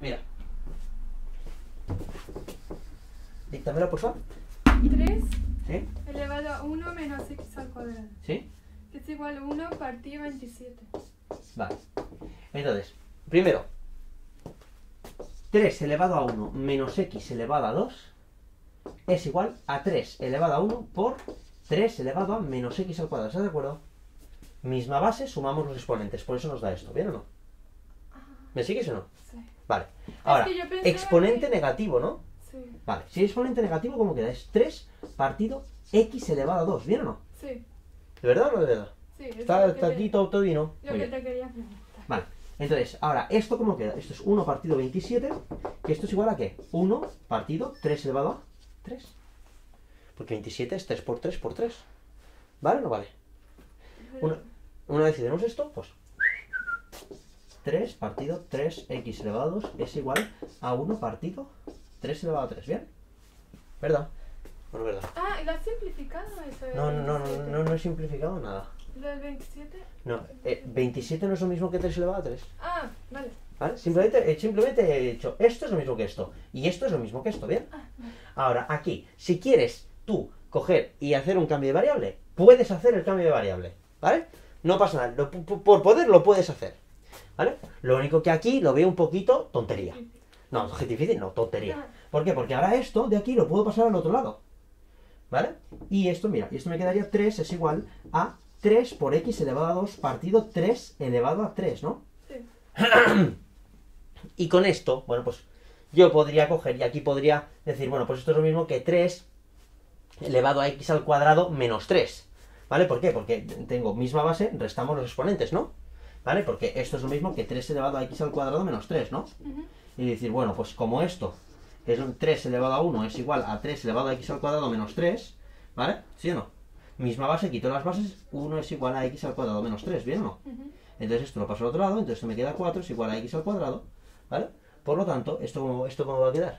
Mira. Dictámela, por favor. 3 ¿sí? elevado a 1 menos x al cuadrado. ¿Sí? Que es igual a 1 partido 27. Vale. Entonces, primero, 3 elevado a 1 menos x elevado a 2 es igual a 3 elevado a 1 por 3 elevado a menos x al cuadrado. ¿Estás de acuerdo? Misma base, sumamos los exponentes. Por eso nos da esto. ¿Bien o no? ¿Me sigues o no? Sí. Vale. Ahora, es que exponente negativo, ¿no? Sí. Vale. Si es exponente negativo, ¿cómo queda? Es 3 partido x elevado a 2. ¿Bien o no? Sí. ¿De verdad o no de verdad? Sí. Está aquí todo divino. Lo que te quería preguntar. Vale. Entonces, ahora, ¿esto cómo queda? Esto es 1 partido 27. Que esto es igual a ¿qué? 1 partido 3 elevado a 3. Porque 27 es 3 por 3 por 3. ¿Vale o no vale? Una vez decidimos esto, pues 3 partido 3x elevado a 2 es igual a 1 partido 3 elevado a 3. ¿Bien? ¿Verdad? Bueno, ¿verdad? Ah, ¿y lo has simplificado eso? No he simplificado nada. ¿Lo del 27? No, 27 no es lo mismo que 3 elevado a 3. Ah, vale. ¿Vale? Simplemente he dicho, esto es lo mismo que esto. Y esto es lo mismo que esto, ¿bien? Ah, vale. Ahora, aquí, si quieres tú coger y hacer un cambio de variable, puedes hacer el cambio de variable, ¿vale? No pasa nada, por poder lo puedes hacer, ¿vale? Lo único que aquí lo veo un poquito tontería. No, difícil no, tontería. ¿Por qué? Porque ahora esto de aquí lo puedo pasar al otro lado, ¿vale? Y esto, mira, esto me quedaría 3 es igual a 3 por x elevado a 2 partido 3 elevado a 3, ¿no? Sí. Y con esto, bueno, pues yo podría coger y aquí podría decir, bueno, pues esto es lo mismo que 3 elevado a x al cuadrado menos 3. ¿Vale? ¿Por qué? Porque tengo misma base, restamos los exponentes, ¿no? ¿Vale? Porque esto es lo mismo que 3 elevado a x al cuadrado menos 3, ¿no? Y decir, bueno, pues como esto es un 3 elevado a 1 es igual a 3 elevado a x al cuadrado menos 3, ¿vale? ¿Sí o no? Misma base, quito las bases, 1 es igual a x al cuadrado menos 3, ¿bien o no? Entonces esto lo paso al otro lado, entonces esto me queda 4 es igual a x al cuadrado, ¿vale? Por lo tanto, ¿esto cómo va a quedar?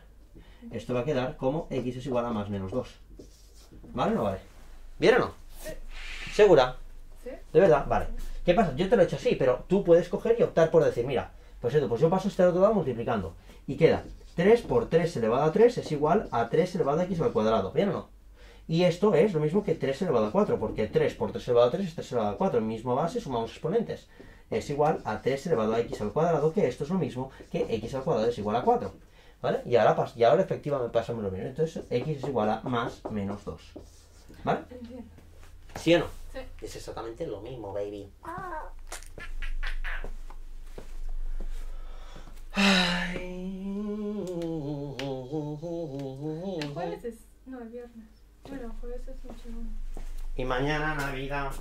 Esto va a quedar como x es igual a más menos 2. ¿Vale o no vale? ¿Bien o no? Sí. ¿Segura? Sí. ¿De verdad? Vale. ¿Qué pasa? Yo te lo he hecho así, pero tú puedes coger y optar por decir, mira, pues esto, pues yo paso este otro lado multiplicando. Y queda 3 por 3 elevado a 3 es igual a 3 elevado a x al cuadrado. ¿Bien o no? Y esto es lo mismo que 3 elevado a 4, porque 3 por 3 elevado a 3 es 3 elevado a 4. En misma base sumamos exponentes. Es igual a 3 elevado a x al cuadrado, que esto es lo mismo que x al cuadrado es igual a 4. ¿Vale? Y ahora efectivamente pasamos lo mismo. Entonces x es igual a más menos 2. ¿Vale? Entiendo. ¿Sí o no? Sí. Es exactamente lo mismo, baby. El jueves es... No, el viernes. Bueno, el jueves es 8. Y mañana Navidad.